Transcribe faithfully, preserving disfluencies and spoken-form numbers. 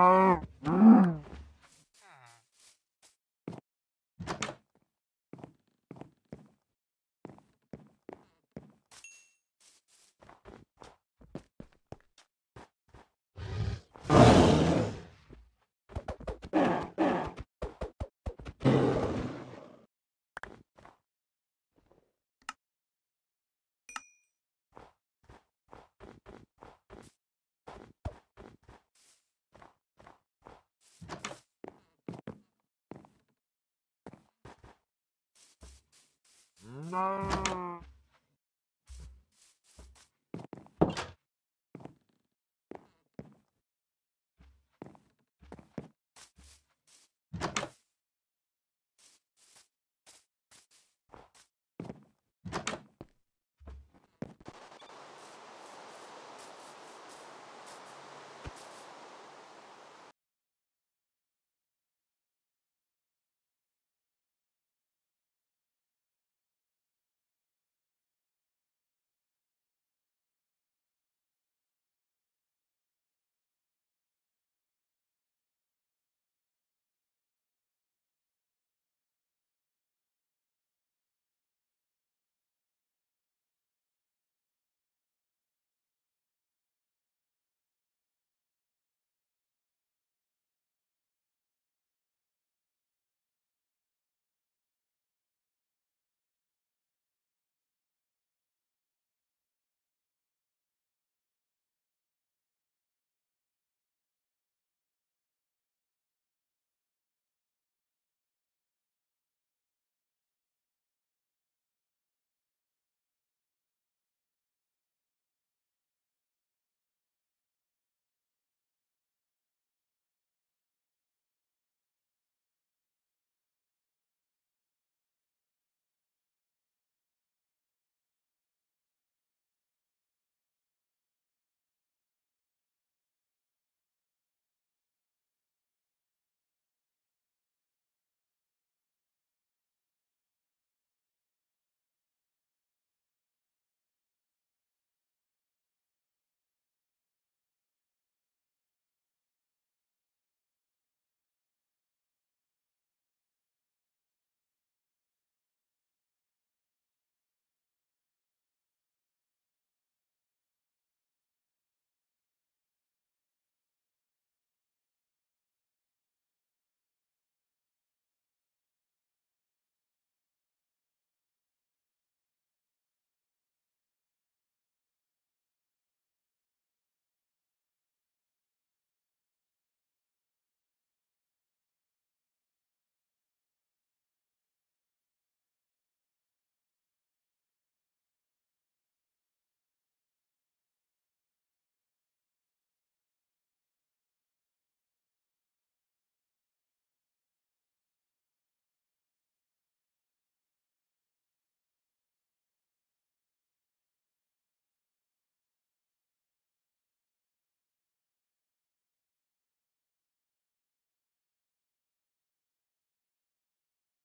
No. No.